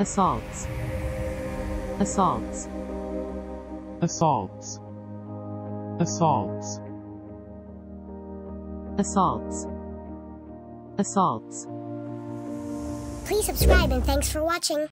Assaults. Assaults. Assaults. Assaults. Assaults. Assaults. Please subscribe and thanks for watching.